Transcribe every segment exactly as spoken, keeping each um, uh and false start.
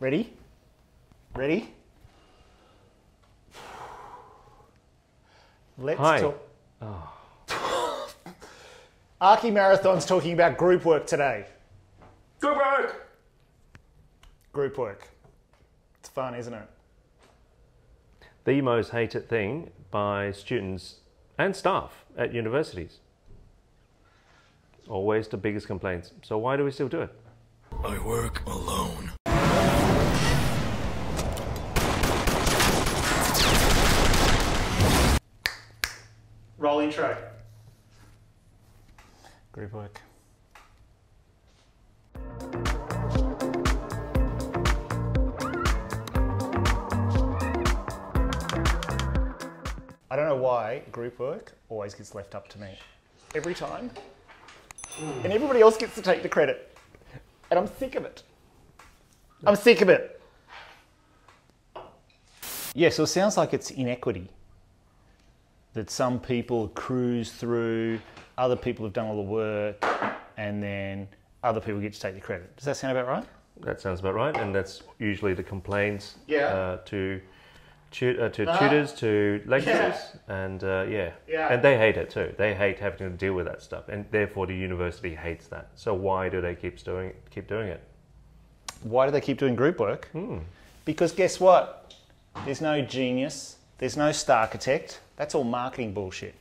Ready? Ready? Let's Hi. talk. Oh. Archimarathon's talking about group work today. Group work! Group work. It's fun, isn't it? The most hated thing by students and staff at universities. Always the biggest complaints. So why do we still do it? I work alone. Roll intro. Group work. I don't know why group work always gets left up to me. Every time. Mm. And everybody else gets to take the credit. And I'm sick of it. I'm sick of it. Yeah, so it sounds like it's inequity. That some people cruise through, other people have done all the work, and then other people get to take the credit. Does that sound about right? That sounds about right, and that's usually the complaints yeah. uh, to tu uh, to uh, tutors, to lecturers, yeah. and uh, yeah. yeah, and they hate it too. They hate having to deal with that stuff, and therefore the university hates that. So why do they keep doing keep doing it? Why do they keep doing group work? Hmm. Because guess what? There's no genius. There's no star architect. That's all marketing bullshit.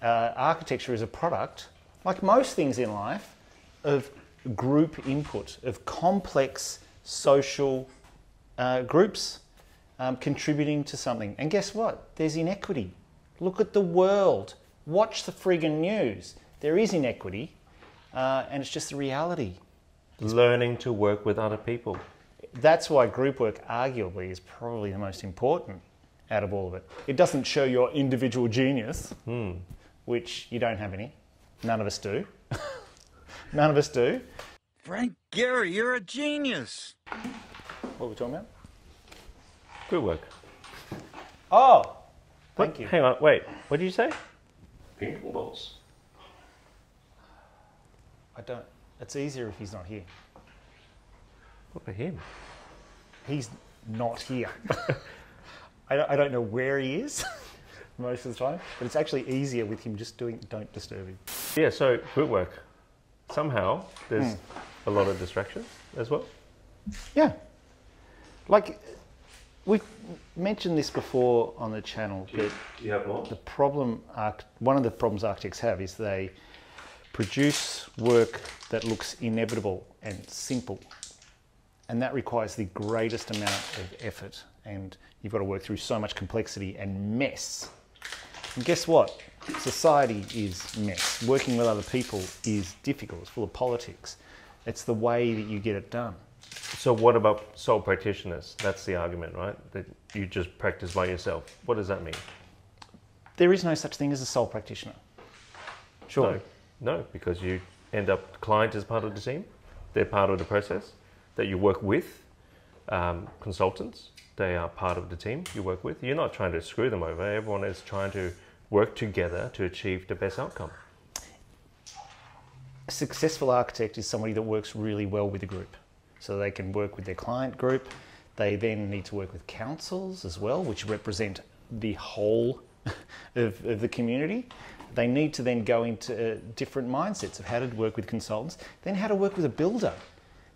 Uh, architecture is a product, like most things in life, of group input, of complex social uh, groups um, contributing to something. And guess what? There's inequity. Look at the world. Watch the friggin' news. There is inequity, uh, and it's just the reality. Learning to work with other people. That's why group work arguably is probably the most important out of all of it. It doesn't show your individual genius, mm. which you don't have any. None of us do. None of us do. Frank Gehry, you're a genius. What were we talking about? Good work. Oh, thank what? you. Hang on, wait. What did you say? Ping pong balls. I don't. It's easier if he's not here. What for him? He's not here. I don't know where he is most of the time, but it's actually easier with him just doing don't disturb him. Yeah, so group work. Somehow there's mm. a lot of distraction as well. Yeah. Like, we've mentioned this before on the channel. Do you, do you have more? The problem, one of the problems architects have is they produce work that looks inevitable and simple. And that requires the greatest amount of effort. And you've got to work through so much complexity and mess. And guess what? Society is mess. Working with other people is difficult. It's full of politics. It's the way that you get it done. So what about sole practitioners? That's the argument, right? That you just practice by yourself. What does that mean? There is no such thing as a sole practitioner. Surely. No, no, because you end up, the client is part of the team. They're part of the process that you work with. Um, consultants, they are part of the team you work with. You're not trying to screw them over. Everyone is trying to work together to achieve the best outcome. A successful architect is somebody that works really well with a group. So they can work with their client group. They then need to work with councils as well, which represent the whole of, of the community. They need to then go into uh, different mindsets of how to work with consultants, then how to work with a builder,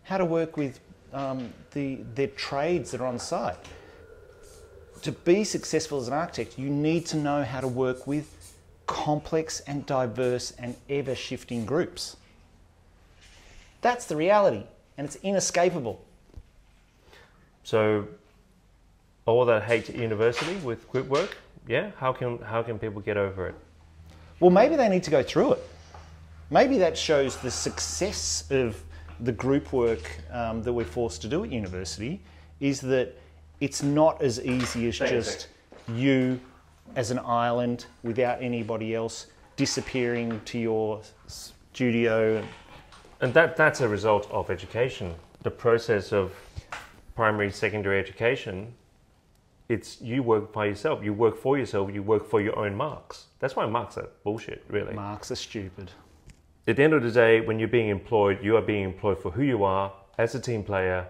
how to work with Um, the, the trades that are on site. To be successful as an architect, you need to know how to work with complex and diverse and ever-shifting groups. That's the reality, and it's inescapable. So, all that hate at university with group work, yeah? How can, how can people get over it? Well, maybe they need to go through it. Maybe that shows the success of the group work um, that we're forced to do at university, is that it's not as easy as just you as an island without anybody else disappearing to your studio. And that, that's a result of education. The process of primary, secondary education, it's you work by yourself, you work for yourself, you work for your own marks. That's why marks are bullshit, really. Marks are stupid. At the end of the day, when you're being employed, you are being employed for who you are as a team player,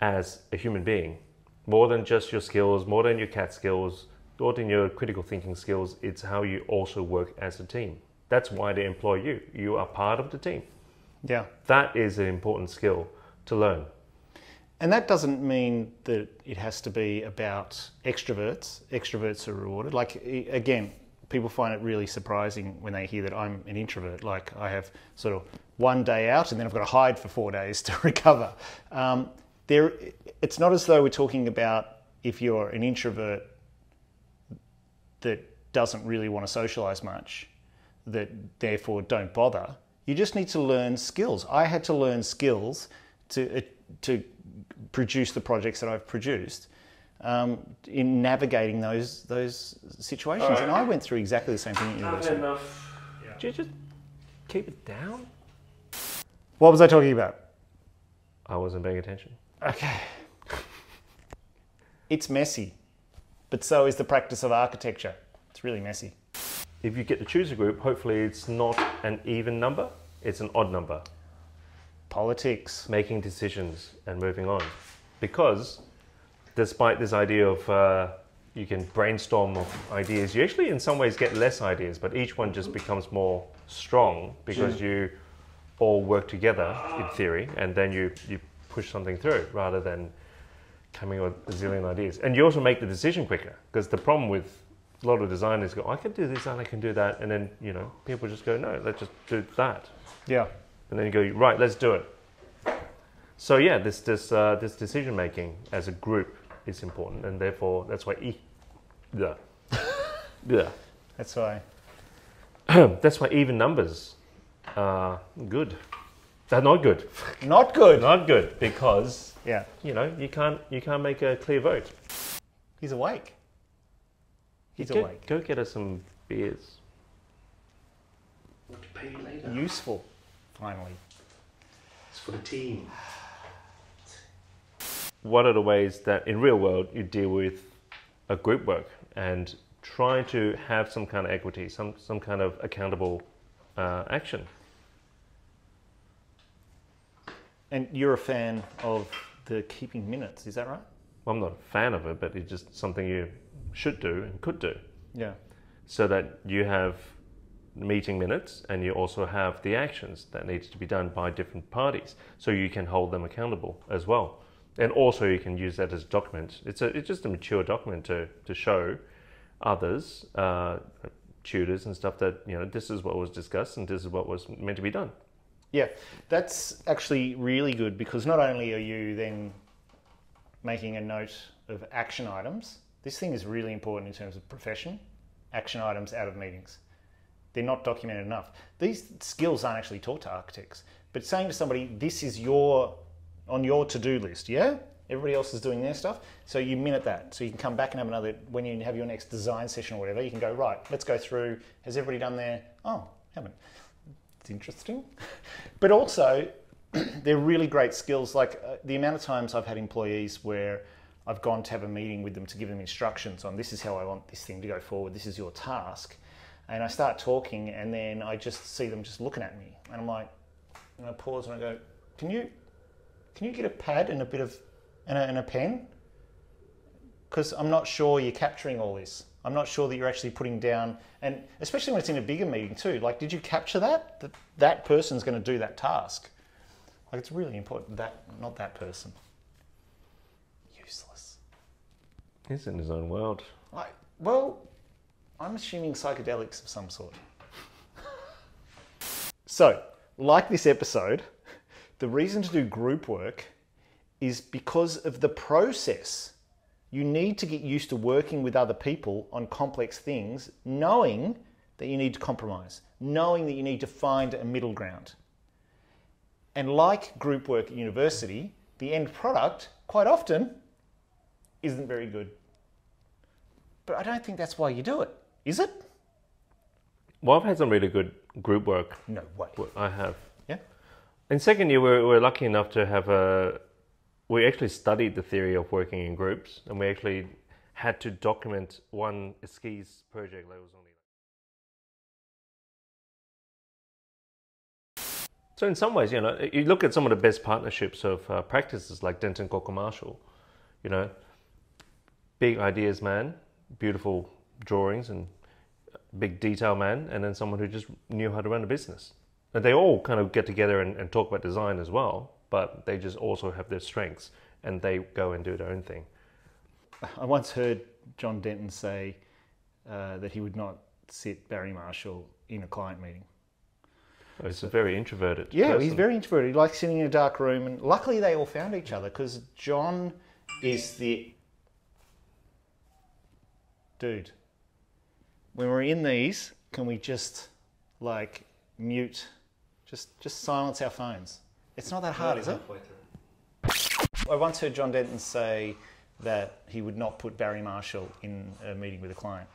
as a human being, more than just your skills, more than your C A T skills, more than your critical thinking skills. It's how you also work as a team. That's why they employ you. You are part of the team. Yeah. That is an important skill to learn. And that doesn't mean that it has to be about extroverts. Extroverts are rewarded. Like, again, people find it really surprising when they hear that I'm an introvert. Like, I have sort of one day out and then I've got to hide for four days to recover. Um, there, it's not as though we're talking about if you're an introvert that doesn't really want to socialize much, that therefore don't bother. You just need to learn skills. I had to learn skills to, uh, to produce the projects that I've produced um, in navigating those those situations. Right. And I went through exactly the same thing at university. Not enough. Yeah. Did you just keep it down? What was I talking about? I wasn't paying attention. Okay. It's messy, but so is the practice of architecture. It's really messy. If you get to choose a group, hopefully it's not an even number, it's an odd number. Politics. Making decisions and moving on. Because despite this idea of uh, you can brainstorm of ideas, you actually in some ways get less ideas, but each one just becomes more strong because you all work together in theory, and then you, you push something through rather than coming with a zillion ideas. And you also make the decision quicker, because the problem with a lot of designers go, I can do this and I can do that, and then, you know, people just go, no, let's just do that. Yeah. And then you go, right, let's do it. So yeah, this this uh, this decision making as a group is important, and therefore that's why e yeah yeah that's why that's why even numbers are good. They're not good. Not good. Not good because yeah, you know, you can't you can't make a clear vote. He's awake. He's go, awake. Go get us some beers. We'll pay you later. Useful, finally. It's for the team. What are the ways that in real world you deal with a group work and try to have some kind of equity, some, some kind of accountable uh, action? And you're a fan of the keeping minutes, is that right? Well, I'm not a fan of it, but it's just something you should do and could do. Yeah. So that you have meeting minutes and you also have the actions that needs to be done by different parties, so you can hold them accountable as well. And also you can use that as a document. It's a, it's just a mature document to, to show others, uh, tutors and stuff, that, you know, this is what was discussed and this is what was meant to be done. Yeah, that's actually really good, because not only are you then making a note of action items. This thing is really important in terms of profession. Action items out of meetings. They're not documented enough. These skills aren't actually taught to architects, but saying to somebody, this is your, on your to-do list, yeah? Everybody else is doing their stuff, so you minute that. So you can come back and have another, when you have your next design session or whatever, you can go, right, let's go through, has everybody done their, oh, haven't. It's interesting. But also, they're really great skills. Like uh, the amount of times I've had employees where I've gone to have a meeting with them to give them instructions on, this is how I want this thing to go forward, this is your task. And I start talking and then I just see them just looking at me. And I'm like, and I pause and I go, can you, can you get a pad and a bit of, and a, and a pen? Because I'm not sure you're capturing all this. I'm not sure that you're actually putting down, and especially when it's in a bigger meeting too, like, did you capture that? That, that person's gonna do that task. Like, it's really important, that, not that person. Useless. He's in his own world. Like, well, I'm assuming psychedelics of some sort. So, like this episode, the reason to do group work is because of the process. You need to get used to working with other people on complex things, knowing that you need to compromise, knowing that you need to find a middle ground. And like group work at university, the end product, quite often, isn't very good. But I don't think that's why you do it, is it? Well, I've had some really good group work. No way. I have. Yeah? In second year, we were, we were lucky enough to have a... We actually studied the theory of working in groups, and we actually had to document one skis project that was only... So in some ways, you know, you look at some of the best partnerships of uh, practices like Denton Cocker Marshall, you know, big ideas man, beautiful drawings and big detail man, and then someone who just knew how to run a business. And they all kind of get together and, and talk about design as well, but they just also have their strengths and they go and do their own thing. I once heard John Denton say uh, that he would not sit Barry Marshall in a client meeting. Oh, he's so, a very introverted Yeah, person. He's very introverted. He likes sitting in a dark room, and luckily they all found each other, because John is the... Dude, when we're in these, can we just, like, mute, just, just silence our phones? It's not that hard, is it? I once heard John Denton say that he would not put Barry Marshall in a meeting with a client.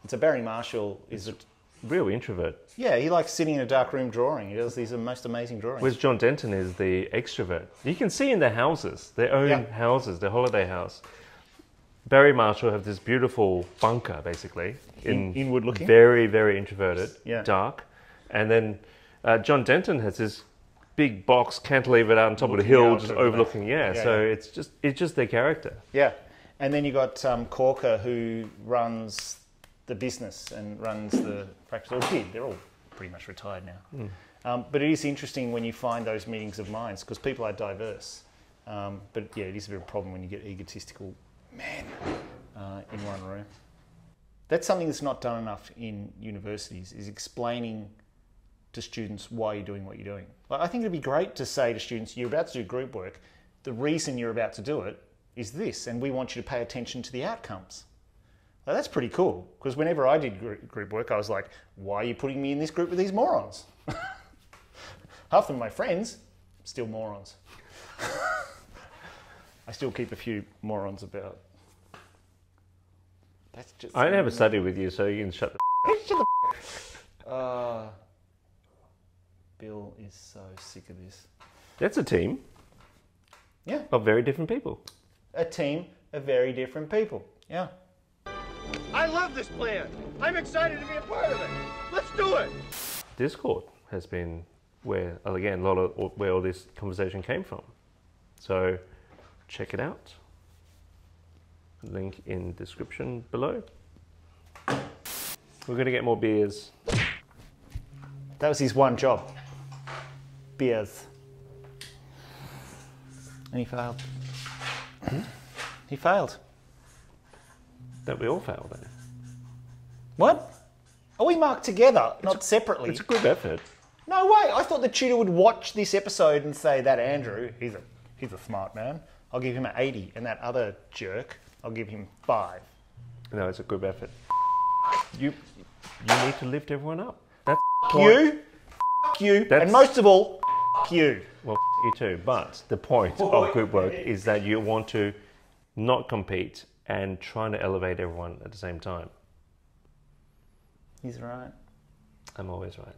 And so Barry Marshall is a... real introvert. Yeah, he likes sitting in a dark room drawing. He does these most amazing drawings. Whereas John Denton is the extrovert. You can see in their houses, their own yeah. houses, their holiday house. Barry Marshall have this beautiful bunker, basically. In, in, inward looking. Very, very introverted, yeah. dark. And then uh, John Denton has this big box, cantilevered out on top looking of the hill, just overlooking, yeah. yeah so yeah. it's just it's just their character. Yeah. And then you got um, Corker, who runs the business and runs the practice, or did. They're all pretty much retired now. Mm. Um, but it is interesting when you find those meetings of minds, because people are diverse. Um, but yeah, it is a bit of a problem when you get egotistical men uh, in one room. That's something that's not done enough in universities, is explaining to students why you're doing what you're doing. Like, I think it'd be great to say to students, you're about to do group work, the reason you're about to do it is this, and we want you to pay attention to the outcomes. Now, that's pretty cool, because whenever I did group, group work, I was like, why are you putting me in this group with these morons? Half of them are my friends, still morons. I still keep a few morons about. That's just... I never study with you, so you can shut the shut the uh, Bill is so sick of this. That's a team. Yeah. Of very different people. A team of very different people, yeah. I love this plan. I'm excited to be a part of it. Let's do it. Discord has been where, again, a lot of where all this conversation came from. So check it out. Link in description below. We're going to get more beers. That was his one job. Beers. And he failed. He failed. That we all failed at. What? Oh, we marked together, it's not a, separately. It's a good effort. No way! I thought the tutor would watch this episode and say that Andrew, he's a he's a smart man. I'll give him an eighty, and that other jerk, I'll give him five. No, it's a good effort. You you need to lift everyone up. That's you, you, that's, and most of all, you. Well, you too. But the point oh, of group work is that you want to not compete and trying to elevate everyone at the same time. He's right. I'm always right.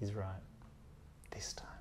He's right. This time.